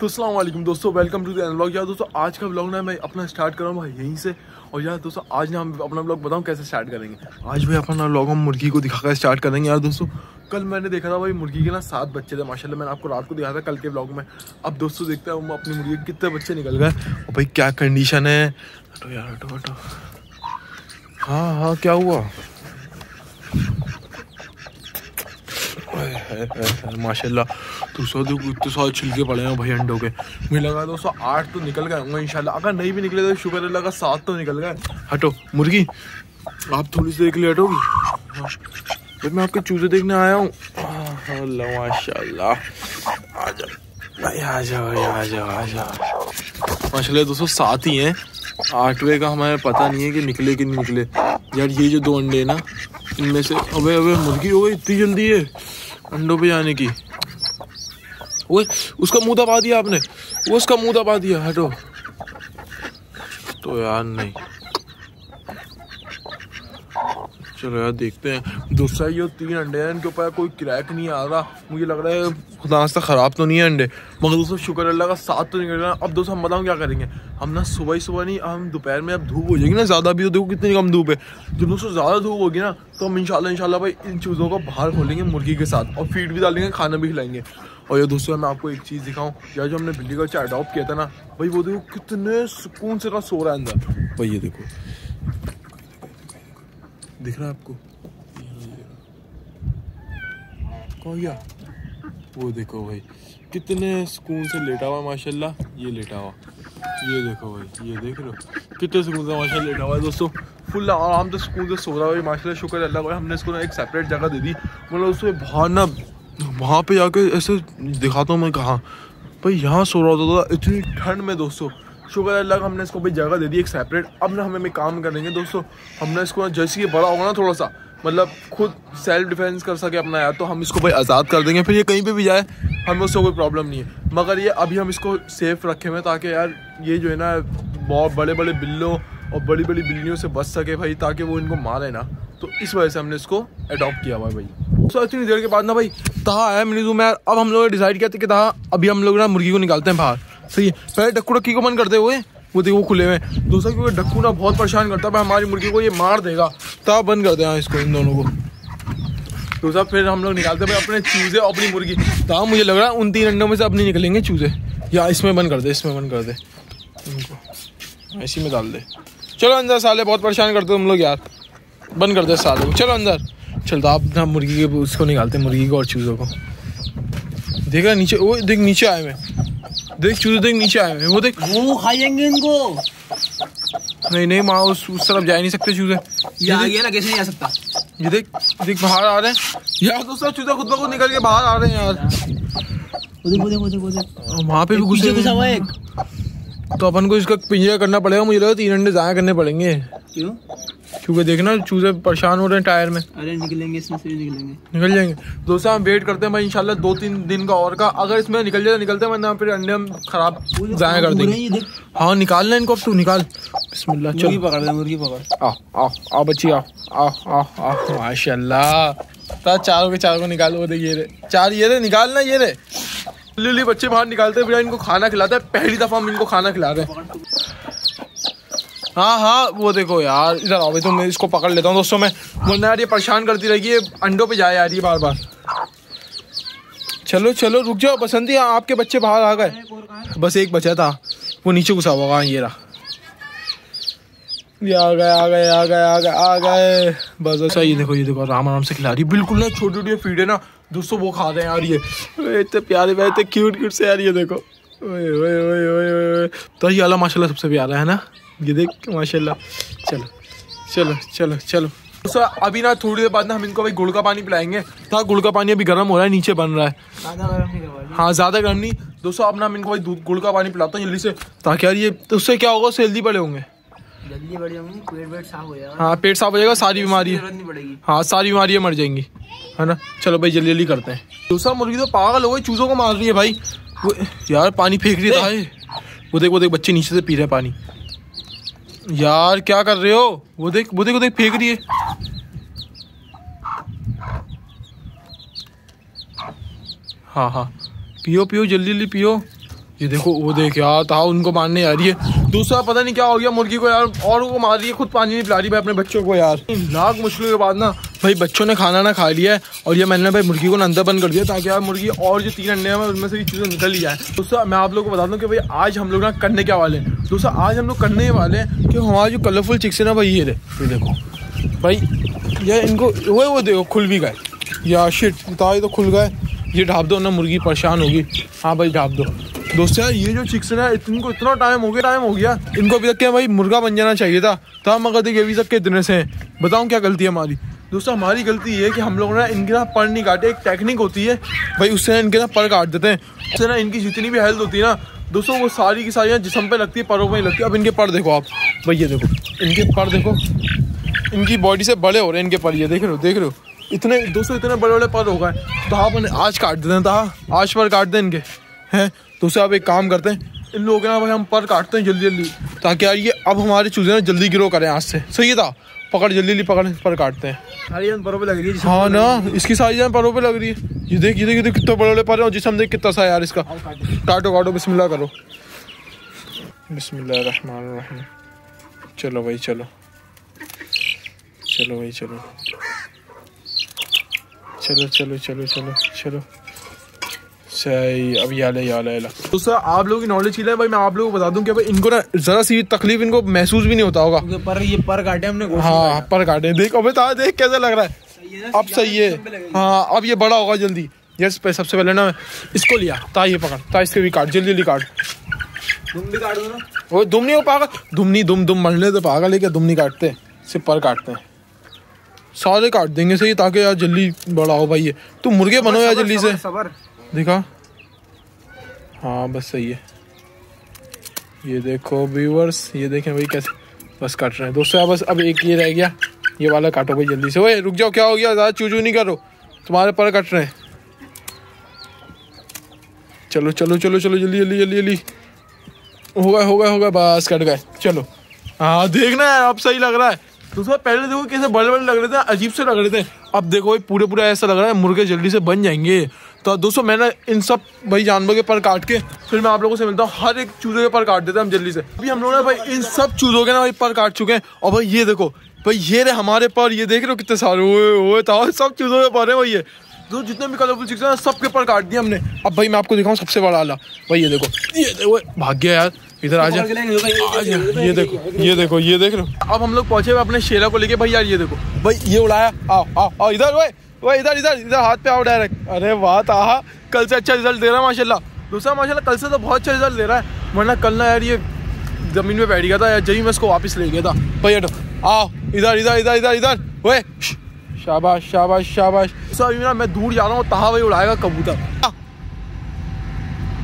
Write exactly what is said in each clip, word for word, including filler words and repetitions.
तो अस्सलाम वालेकुम दोस्तों, वेलकम टू द व्लॉग। यार दोस्तों, आज का व्लॉग ना मैं अपना स्टार्ट कर रहा हूँ यहीं से। और यार दोस्तों, आज ना हम अपना व्लॉग बताऊँ कैसे स्टार्ट करेंगे। आज भाई अपना व्लॉग हम मुर्गी को दिखाकर स्टार्ट करेंगे। यार दोस्तों, कल मैंने देखा था भाई मुर्गी के ना सात बच्चे थे माशाल्लाह। मैंने आपको रात को दिखाया था कल के व्लॉग में। अब दोस्तों देखते हैं अपनी मुर्गी के कितने बच्चे निकल गए और भाई क्या कंडीशन है। हटो यार, हटो हटो। हाँ हाँ, क्या हुआ? माशाल्लाह दोस्तों, इतने सारे छिलके पड़े हैं भाई अंडों के। मुझे लगा दोस्तों आठ तो निकल गए होंगे इंशाल्लाह। अगर नहीं भी निकले तो शुक्र अल्लाह का, सात तो निकल गए। हटो मुर्गी, आप थोड़ी सी देर के लिए हटोगी। हाँ। मैं आपके चूजे देखने आया हूँ। माशाल्लाह, आ जाओ भाई, आ जाओ, आ जाओ, आ जाओ। माशाल्लाह दोस्तों, सात ही हैं। आठवें का हमें पता नहीं है कि निकले कि नहीं निकले। यार ये जो दो अंडे हैं ना, इनमें से अबे अबे मुर्गी हो गई इतनी जल्दी है अंडों पे जाने की। वो उसका मुँह दबा दिया आपने, वो उसका मुँह दबा दिया। हटो तो यार, नहीं चलो यार देखते हैं। दूसरा ये तीन अंडे हैं, इनके ऊपर कोई क्रैक नहीं आ रहा। मुझे लग रहा है खुदा से ख़राब तो नहीं है अंडे, मगर दोस्तों शुक्र अल्लाह का साथ तो निकल रहा है। अब दोस्तों हम बताऊँ क्या करेंगे। हम ना सुबह ही सुबह नहीं, हम दोपहर में, अब धूप हो जाएगी ना ज़्यादा भी, तो देखो कितनी कम धूप है। जब दोस्तों ज़्यादा धूप होगी ना तो हम इंशाल्लाह इंशाल्लाह भाई इन चूज़ों को बाहर खोलेंगे मुर्गी के साथ और फीड भी डालेंगे, खाना भी खिलाएंगे। और ये दोस्तों मैं आपको एक चीज़ दिखाऊँ, यार जो हमने बिल्ली का बच्चा अडॉप्ट किया था ना भाई, वो देखो कितने सुकून से का सो रहा है अंदर भाई। ये देखो, दिख रहा है आपको? कौन गया? वो देखो भाई कितने सुकून से लेटा हुआ माशाल्लाह। ये लेटा हुआ, ये देखो भाई, ये देख लो कितने सुकून से माशाल्लाह लेटा हुआ है दोस्तों। फुल आराम से सुकून से सो रहा है माशाल्लाह। शुक्र अल्लाह का हमने इसको ना एक सेपरेट जगह दे दी। मतलब उसमें बाहर ना, वहाँ पे जाके ऐसे दिखाता हूँ मैं कहाँ भाई, यहाँ सो रहा होता था इतनी ठंड में दोस्तों। शुक्र अल्लाह का हमने इसको भाई जगह दे दी एक सेपरेट। अब ना हमें काम करेंगे दोस्तों, हमने इसको जैसे ये बड़ा होगा ना थोड़ा सा, मतलब खुद सेल्फ डिफेंस कर सके अपना यार, तो हम इसको भाई आज़ाद कर देंगे। फिर ये कहीं पे भी जाए हमें उससे कोई प्रॉब्लम नहीं है। मगर ये अभी हम इसको सेफ़ रखे हुए ताकि यार ये जो है ना बहुत बड़े बड़े बिल्लों और बड़ी बड़ी बिल्लियों से बच सके भाई, ताकि वो इनको मारे ना। तो इस वजह से हमने इसको अडॉप्ट किया हुआ है भाई। सो इतनी देर के बाद ना भाई तहा आया मिनी जू में। अब हम लोगों ने डिसाइड किया था कि तहा अभी हम लोग ना मुर्गी को निकालते हैं बाहर। सही है, पहले डक्कू डक्की को बंद करते हुए, वो देखो खुले हुए। दूसरा क्योंकि डक्कू ना बहुत परेशान करता है भाई हमारी मुर्गी को, ये मार देगा। तब बंद कर देना इसको, इन दोनों को। दूसरा फिर हम लोग निकालते भाई अपने चूजे और अपनी मुर्गी। तब मुझे लग रहा है उन तीन अंडों में से अपने निकलेंगे चूजे। या इसमें बंद कर दे, इसमें बंद कर दे, इनको इसी में डाल दे। चलो अंदर साले, बहुत परेशान करते हो तुम लोग यार, बंद कर दे साले को। चलो अंदर चलता। आप ना मुर्गी के उसको निकालते हैं, मुर्गी को और चूज़ों को। देख रहा नीचे, वो देख नीचे आए हुए, देख चूजे देख नीचे आए हुए, वो देख वो खाएंगे इनको। नहीं नहीं माँ, उस उस तरफ जा ही नहीं सकते चूजे। ये आ गया ना, कैसे नहीं आ सकता। ये देख देख बाहर आ रहे हैं यार, दूसरा चूजा खुद ब खुद निकल के बाहर आ रहे हैं यार। वहाँ पे भी घुसे घुसा हुआ एक, तो अपन को इसका पिंजरा करना पड़ेगा। मुझे लगा तीन अंडे ज़ाया करने पड़ेंगे। क्यों? क्योंकि देखना चूजे परेशान हो रहे हैं टायर में। अरे निकलेंगे, इसमें से निकलेंगे, निकल जाएंगे दोस्तों। हम वेट करते हैं भाई इंशाल्लाह दो तीन दिन का और का। अगर इसमें निकल जाए तो निकलते हैं, वरना फिर अंडे हम खराब ज़ाया कर देंगे। हाँ निकालना इनको, अब तू निकाल बिस्मिल्लाह। चल पकड़ ले मुर्गी, पकड़। आओ आओ आओ बच्ची, आओ आओ आओ। माशाल्लाह, चारों के चारों को निकाल। वो देखिए रे चार, ये रे निकालना, ये रे लिली। बच्चे बाहर निकालते हैं, इनको खाना खिलाते हैं। पहली दफ़ा हम इनको खाना खिला रहे हैं। हाँ हाँ, वो देखो यार, इधर आओ भाई, तो मैं इसको पकड़ लेता हूँ दोस्तों मैं, वरना यार ये परेशान करती रहेगी, ये अंडों पे जाए यार ये बार बार। चलो चलो रुक जाओ बसंती, आपके बच्चे बाहर आ गए। बस एक बचा था, वो नीचे घुसा हुआ। हाँ ये रहा, ये आ गए आ गए आ गए आ गए आ गए। बस अच्छा, ये देखो ये देखो आराम आराम से खिला रही, बिल्कुल ना छोटी छोटी फीड है ना दोस्तों, वो खा रहे हैं यार। ये इतने प्यारे प्यारे क्यूट क्यूट से यार, ये देखो ओए ओए ओए ओए। तो ये वाला माशाल्लाह सबसे प्यारा है ना, ये देख माशाल्लाह। चलो चलो चलो चलो दोस्तों, अभी ना थोड़ी देर बाद ना हम इनको भाई गुड़ का पानी पिलाएंगे। तो गुड़ का पानी अभी गर्म हो रहा है, नीचे बन रहा है। ज़्यादा गर्म नहीं, हाँ ज़्यादा गर्म नहीं दोस्तों। अब ना हम इनको भाई दूध गुड़ का पानी पिलाता हूँ जल्दी से, ताकि यार ये उससे क्या होगा, उससे हेल्दी बड़े होंगे। जल्दी बड़े होंगे, पेट वेट साफ हो जाएगा। हाँ पेट साफ हो जाएगा, सारी बीमारियाँ, हाँ सारी बीमारियाँ मर जाएंगी, है ना। चलो भाई जल्दी जल्दी करते हैं। दूसरा मुर्गी तो पागल हो गई, चूज़ों को मार रही है भाई। वो यार पानी फेंक रही है, वो देख वो देख बच्चे नीचे से पी रहे हैं पानी। यार क्या कर रहे हो? वो देख वो देख वो देख फेंक रही है। हाँ हाँ पियो पियो, जल्दी जल्दी पियो। ये देखो वो देख यार था उनको मारने आ रही है। दूसरा पता नहीं क्या हो गया मुर्गी को यार, और वो मार रही है, खुद पानी नहीं पिला रही है अपने बच्चों को यार। नाक मुश्किल के बाद ना भाई बच्चों ने खाना ना खा लिया है और ये मैंने भाई मुर्गी को ना अंदर बंद कर दिया ताकि यार मुर्गी और जो तीन अंडे हैं उनमें से ये चीज़ें निकल ही जाए। दोस्तों मैं आप लोग को बता दूँ कि भाई आज हम लोग ना करने क्या वाले हैं। दोस्तों आज हम लोग करने वाले हैं कि हमारे जो कलरफुल चिक्स है ना भाई ये देखो भाई ये इनको वो वो देखो खुल भी गए यार, शिट बताओ तो खुल गए। ये ढाप दो ना, मुर्गी परेशान होगी। हाँ भाई ढाप दो। दोस्तों यार ये जो चिक्स है इनको इतना टाइम हो गया टाइम हो गया इनको अभी तक क्या भाई मुर्गा बन जाना चाहिए था तब, मगर देखिए अभी तक के इतने से हैं। बताऊँ क्या गलती है हमारी। दोस्तों हमारी गलती ये है कि हम लोगों ने इनके ना पर नहीं काटे। एक टेक्निक होती है भाई उससे ना इनके ना पर काट देते हैं, उससे ना इनकी जितनी भी हेल्थ होती है ना दोस्तों वो सारी की सारी ना जिसम पे लगती है, परों में लगती है। अब इनके पर देखो आप भाई, ये देखो इनके पर देखो, इनकी बॉडी से बड़े हो रहे हैं इनके पर, ये देख रहे हो देख रहे हो इतने दोस्तों इतने बड़े बड़े पर हो गए। तो आप उन्हें आज काट देते हैं, तो आज पर काट दें इनके हैं। तो उसे आप एक काम करते हैं इन लोगों के ना भाई हम पर काटते हैं जल्दी जल्दी ताकि यार ये अब हमारे चूजे ना जल्दी ग्रो करें आज से। सही था, पकड़ जल्दी जल्दी पकड़ पर काटते हैं। सारी परों पे लग रही है। हाँ ना इसकी सारी जान परों पे लग रही है। ये देख ये देख ये देख कितने बड़े बड़े पर हैं, जिसम देख कितना सा यार इसका। काटो काटो बिस्मिल्लाह करो, बिस्मिल्लाह रहमान रहीम। चलो भाई चलो चलो भाई चलो चलो चलो चलो चलो चलो सही। अब याले याले याला तो सर आप लोगों की नॉलेज ही है भाई। मैं आप लोगों को बता दूं कि भाई इनको ना जरा सी तकलीफ इनको महसूस भी नहीं होता होगा। तो पर ये पर काटे हमने। हाँ पर काटे देख अब तारा देख कैसा लग रहा है अब, सही है। हाँ अब ये बड़ा होगा जल्दी। यस पे सबसे पहले ना इसको लिया ता ये पकड़ ता इसके भी काट जल्दी जल्दी काट। दुम भी काट दो ना। वो दुम नहीं हो पागल, दुम नहीं दुम दुम मरने तो पागल है क्या, दुम नहीं काटते सिर्फ पर काटते हैं। सारे काट देंगे सही ताकि यार जल्दी बड़ा हो भाई ये। तुम मुर्गे बनो यार जल्दी से देखा। हाँ बस सही है। ये देखो व्यूअर्स ये देखें भाई कैसे बस काट रहे हैं। दोस्तों बस अब एक ये रह गया, ये वाला काटो भाई जल्दी से। ओए रुक जाओ, क्या हो गया, ज़्यादा चूचू नहीं करो, तुम्हारे पर कट रहे हैं। चलो चलो चलो चलो जल्दी जल्दी जल्दी जल्दी हो गए हो गए हो गए बस कट गए। चलो हाँ देखना है अब सही लग रहा है। दोस्तों पहले देखो कैसे बड़े बड़े लग रहे थे, अजीब से लग रहे थे, अब देखो भाई पूरे पूरा ऐसा लग रहा है मुर्गे जल्दी से बन जाएंगे। तो दोस्तों मैंने इन सब भाई जानवरों के पर काट के फिर मैं आप लोगों से मिलता हूँ। हर एक चूज़ों के पर काट देते हैं हम जल्दी से। अभी हम लोगों ने भाई इन सब चूज़ों के ना भाई पर काट चुके हैं। और भाई ये देखो भाई ये रहे हमारे पर, ये देख रहे हो कितने सारे ओए ओए सब चूज़ों के पर है भाई। ये दोस्तों जितने भी कलरफुल चिक्स हैं सब के पर काट दिए हमने। अब भाई मैं आपको दिखाऊँ सबसे बड़ा आला भाई, ये देखो ये देखो भाग्य यार इधर आ जाए। ये देखो ये देखो ये देख लो। अब हम लोग पहुंचे अपने शेरा को लेके भाई यार। ये देखो भाई ये उड़ाया, आओ आओ आओ इधर ओए ओए इधर इधर इधर हाथ पे आओ डायरेक्ट। अरे वाह ताहा कल से अच्छा रिजल्ट दे रहा है माशाल्लाह। दूसरा माशाल्लाह कल से तो बहुत अच्छा रिजल्ट दे रहा है, वरना कल ना यार ये जमीन पे बैठ गया था यार, जही मैं इसको वापस ले गया था। भाई हटो आओ इधर इधर इधर इधर इधर ओए शाबाश शाबाश शाबाश। अभी ना मैं दूर जा रहा हूँ, ताहा भाई उड़ाएगा कबूतर।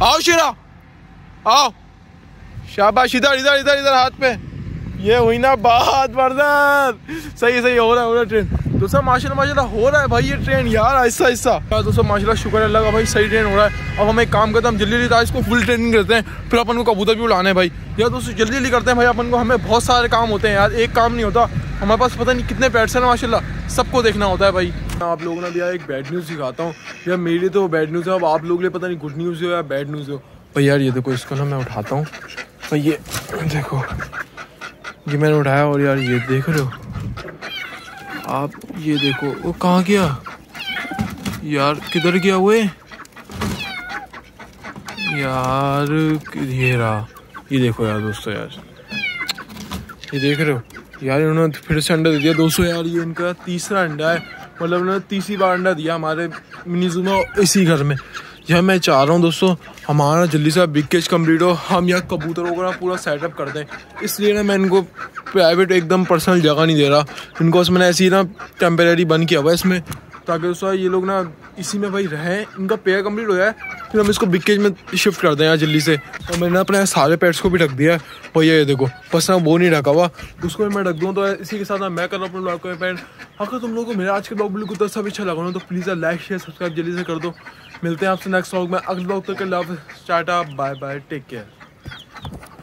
आओ शेरा आओ शाबाश इधर इधर इधर इधर हाथ पे। ये हुई ना बात बर्दार, सही सही हो रहा है हो रहा है ट्रेन। दोस्तों माशाल्लाह माशाल्लाह हो रहा है भाई ये ट्रेन यार ऐसा ऐसा यार। दोस्तों माशाल्लाह शुक्र है अल्लाह का भाई सही ट्रेन हो रहा है। अब हम एक काम करते हैं, हम जल्दी जल्दी इसको फुल ट्रेनिंग करते हैं, फिर अपन को कबूतर भी उड़ाने भाई यार। दोस्तों जल्दी जल्दी करते हैं भाई अपन को, हमें बहुत सारे काम होते हैं यार, एक काम नहीं होता हमारे पास। पता नहीं कितने पैट्स हैं माशाल्लाह, सबको देखना होता है भाई। मैं आप लोगों ने भी यार एक बैड न्यूज़ दिखाता हूँ यार, मेरे लिए तो वो बैड न्यूज़ है, अब आप लोगों के लिए पता नहीं गुड न्यूज़ हो या बैड न्यूज़ हो। भाई यार ये देखो इसको ना मैं उठाता हूँ, तो ये देखो ये मैंने उठाया और यार ये देख रहे हो आप, ये देखो वो कहाँ गया यार, किधर गया हुए यार, ये रहा ये देखो यार। दोस्तों यार ये देख रहे हो यार इन्होंने फिर से अंडा दे दिया। दोस्तों यार ये इनका तीसरा अंडा है, मतलब इन्होंने तीसरी बार अंडा दिया हमारे मिनी ज़ू में इसी घर में। यह मैं चाह रहा हूँ दोस्तों हमारा जल्दी से बिग केज कम्प्लीट हो, हम यहाँ कबूतरों का पूरा सेटअप कर दें। इसलिए ना मैं इनको प्राइवेट एकदम पर्सनल जगह नहीं दे रहा इनको, उसमें मैंने ऐसे ही ना टेम्परेरी बंद किया हुआ है इसमें, ताकि उसका ये लोग ना इसी में भाई रहें। इनका पेयर कम्प्लीट हो जाए फिर हम इसको बिग केज में शिफ्ट कर दें यहाँ जल्दी से। और मैंने अपने सारे पेट्स को भी ढक दिया है भाई, ये देखो बस ना वो नहीं ढका हुआ उसको मैं ढक दूँ। तो इसी के साथ ना मैं कर रहा हूँ अपने ब्लॉग का पेंट। अगर तुम लोगों को मेरा आज के ब्लॉग बिल्कुल तो सब अच्छा लगा तो प्लीज़ लाइक शेयर सब्सक्राइब जल्दी से कर दो। मिलते हैं आपसे नेक्स्ट व्लॉग में, अगले व्लॉग तक के लिए आप tata bye bye take care.